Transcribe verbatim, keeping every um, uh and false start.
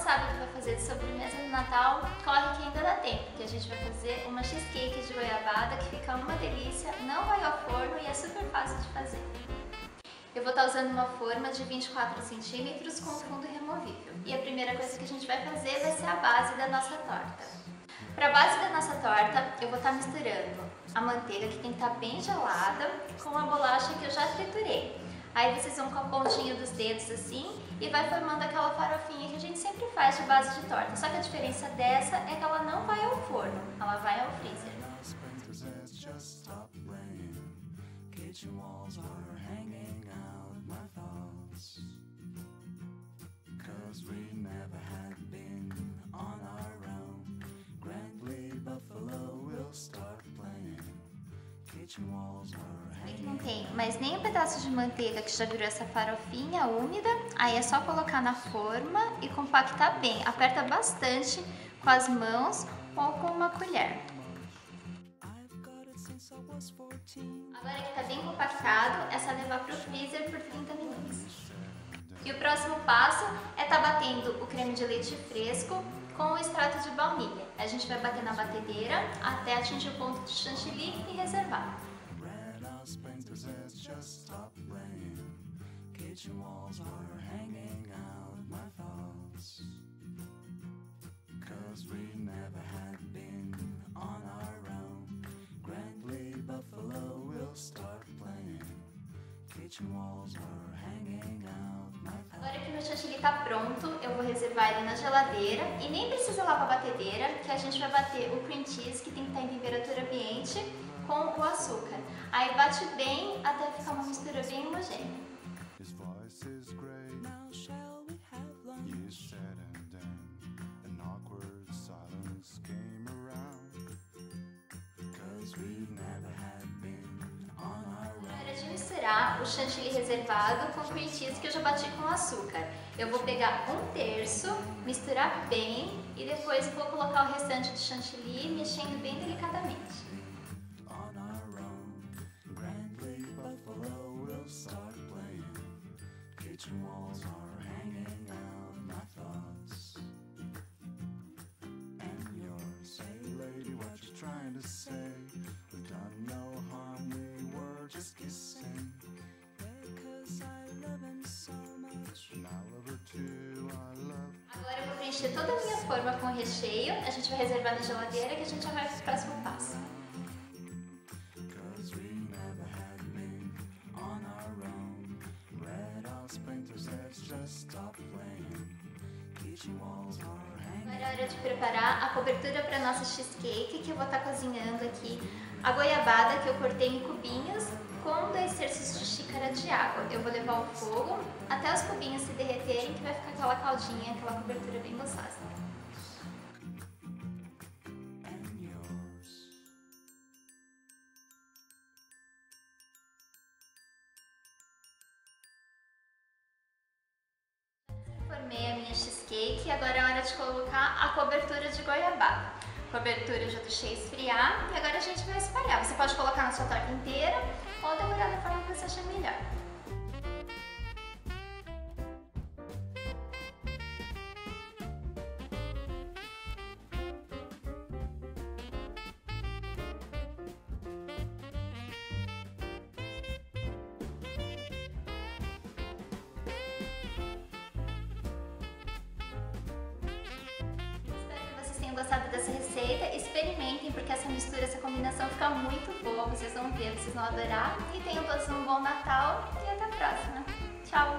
sabe o que vai fazer de sobremesa no Natal, corre que ainda dá tempo, que a gente vai fazer uma cheesecake de goiabada que fica uma delícia, não vai ao forno e é super fácil de fazer. Eu vou estar usando uma forma de vinte e quatro centímetros com fundo removível. E a primeira coisa que a gente vai fazer vai ser a base da nossa torta. Para a base da nossa torta, eu vou estar misturando a manteiga, que tem que estar bem gelada, com a bolacha que eu já triturei. Aí vocês vão com a pontinha dos dedos assim e vai formando aquela farofinha que a gente sempre faz de base de torta. Só que a diferença dessa é que ela não vai ao forno, ela vai ao freezer. Não tem mais nem um pedaço de manteiga que já virou essa farofinha úmida. Aí é só colocar na forma e compactar bem. Aperta bastante com as mãos ou com uma colher. Agora que tá bem compactado, é só levar pro freezer por trinta minutos. E o próximo passo é tá batendo o creme de leite fresco com o extrato de baunilha. A gente vai bater na batedeira até atingir o ponto de chantilly e reservar. Agora que meu chantilly está pronto, eu vou reservar ele na geladeira e nem precisa lavar a batedeira, que a gente vai bater o cream cheese, que tem que estar em temperatura ambiente, com o açúcar. Aí bate bem até ficar uma mistura bem homogênea. O chantilly reservado com cream cheese que eu já bati com açúcar. Eu vou pegar um terço, misturar bem e depois vou colocar o restante do chantilly, mexendo bem delicadamente. Encher toda a minha forma com o recheio, a gente vai reservar na geladeira que a gente já vai pro próximo passo. Agora é hora de preparar a cobertura para nossa cheesecake, que eu vou estar cozinhando aqui a goiabada que eu cortei em cubinhos com dois terços de xícara de água. Eu vou levar ao fogo até os cubinhos se derreterem, que vai ficar aquela caldinha, aquela cobertura bem gostosa. Formei a minha cheesecake, agora é hora de colocar a cobertura de goiabada. A cobertura eu já deixei esfriar e agora a gente vai espalhar. Você pode colocar na sua torta inteira ou decorar da forma que você achar melhor. Gostado dessa receita, experimentem, porque essa mistura, essa combinação fica muito boa, vocês vão ver, vocês vão adorar, e tenham todos um bom Natal e até a próxima. Tchau!